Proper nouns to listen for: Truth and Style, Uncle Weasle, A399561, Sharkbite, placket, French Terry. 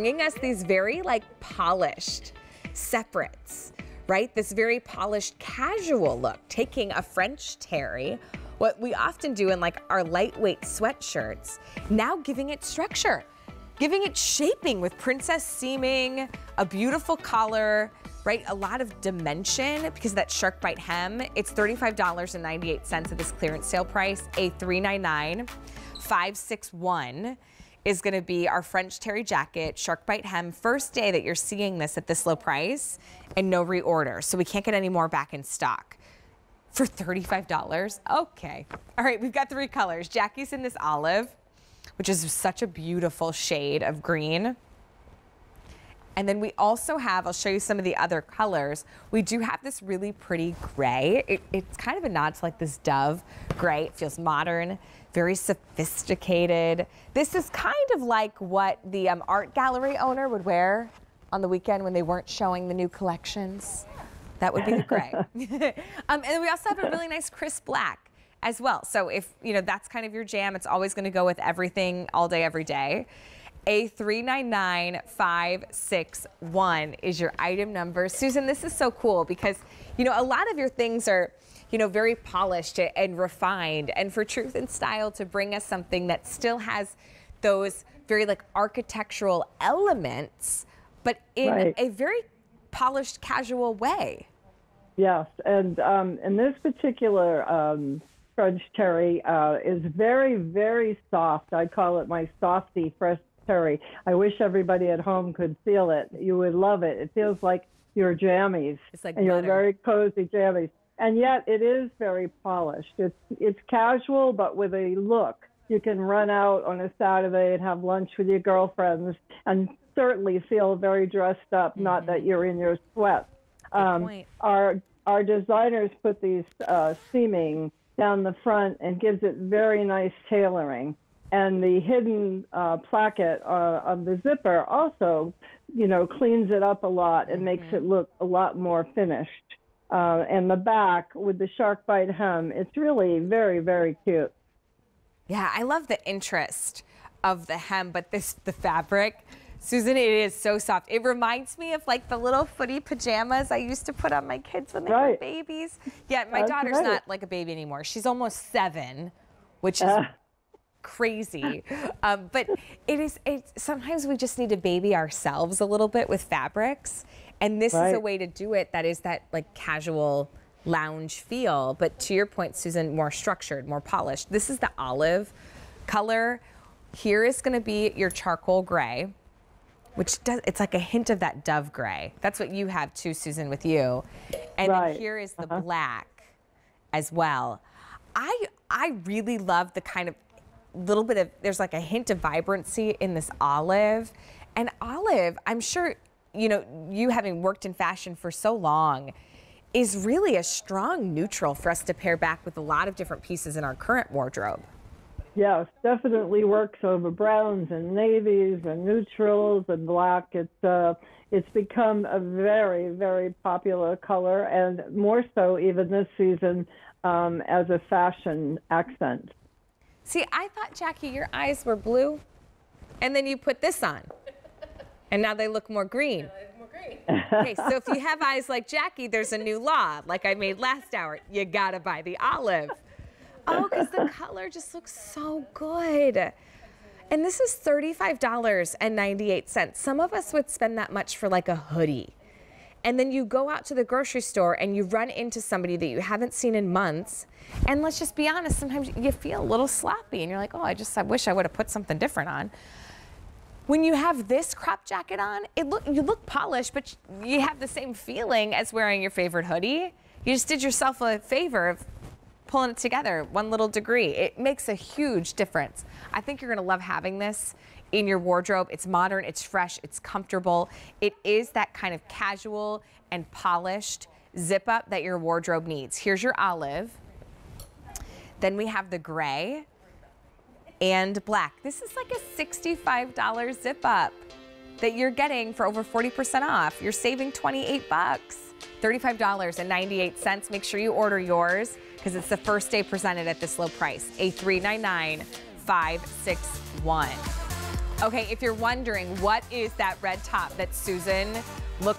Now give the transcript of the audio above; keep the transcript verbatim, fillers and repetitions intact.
bringing us these very like polished separates, right? This very polished casual look, taking a French terry, what we often do in like our lightweight sweatshirts, now giving it structure, giving it shaping with princess seaming, a beautiful collar, right? A lot of dimension because of that shark bite hem. It's thirty-five ninety-eight at this clearance sale price. A three nine nine five six one is gonna be our French terry jacket, shark bite hem. First day that you're seeing this at this low price and no reorder. So we can't get any more back in stock. For thirty-five dollars? Okay. All right, we've got three colors. Jackie's in this olive, which is such a beautiful shade of green. And then we also have, I'll show you some of the other colors. We do have this really pretty gray. It, it's kind of a nod to like this dove gray. It feels modern, very sophisticated. This is kind of like what the um, art gallery owner would wear on the weekend when they weren't showing the new collections. That would be the gray. um, and then we also have a really nice crisp black as well. So if, you know, that's kind of your jam, it's always gonna go with everything all day, every day. A three nine nine five six one is your item number. Susan, this is so cool because, you know, a lot of your things are, you know, very polished and refined. And for Truth and Style to bring us something that still has those very like architectural elements, but in right. a very polished, casual way. Yes, and um, and this particular um, French terry uh, is very, very soft. I call it my softy French terry. I wish everybody at home could feel it. You would love it. It feels like your jammies. It's like and your very cozy jammies. And yet it is very polished. It's, it's casual, but with a look. You can run out on a Saturday and have lunch with your girlfriends and certainly feel very dressed up, mm-hmm. not that you're in your sweat. Um, our our designers put these uh, seaming down the front and gives it very nice tailoring. And the hidden uh, placket uh, of the zipper also, you know, cleans it up a lot and mm-hmm. makes it look a lot more finished. Uh, and the back with the shark bite hem, it's really very, very cute. Yeah, I love the interest of the hem, but this the fabric. Susan, it is so soft. It reminds me of like the little footy pajamas I used to put on my kids when they right. were babies. Yeah, my That's daughter's right. not like a baby anymore. She's almost seven, which is uh. crazy. um, but it is, it's, sometimes we just need to baby ourselves a little bit with fabrics. And this right. is a way to do it that is that like casual lounge feel. But to your point, Susan, more structured, more polished. This is the olive color. Here is gonna be your charcoal gray, which does, it's like a hint of that dove gray. That's what you have too, Susan, with you. And right. then here is the uh-huh. black as well. I I really love the kind of little bit of, there's like a hint of vibrancy in this olive. And olive, I'm sure, you know, you having worked in fashion for so long, is really a strong neutral for us to pair back with a lot of different pieces in our current wardrobe. Yes, definitely works over browns and navies and neutrals and black. It's uh, it's become a very, very popular color, and more so even this season um, as a fashion accent. See, I thought, Jackie, your eyes were blue, and then you put this on, and now they look more green. Okay, so if you have eyes like Jackie, there's a new law, like I made last hour. You gotta buy the olive. Oh, because the color just looks so good. And this is thirty-five ninety-eight. Some of us would spend that much for like a hoodie. And then you go out to the grocery store and you run into somebody that you haven't seen in months. And let's just be honest, sometimes you feel a little sloppy and you're like, oh, I just I wish I would have put something different on. When you have this crop jacket on, it look you look polished, but you have the same feeling as wearing your favorite hoodie. You just did yourself a favor of pulling it together one little degree. It makes a huge difference. I think you're gonna love having this in your wardrobe. It's modern, it's fresh, it's comfortable. It is that kind of casual and polished zip up that your wardrobe needs. Here's your olive. Then we have the gray and black. This is like a sixty-five dollar zip up that you're getting for over forty percent off. You're saving twenty-eight bucks. thirty-five ninety-eight. Make sure you order yours because it's the first day presented at this low price. A three nine nine five six one. Okay, if you're wondering, what is that red top that Susan looked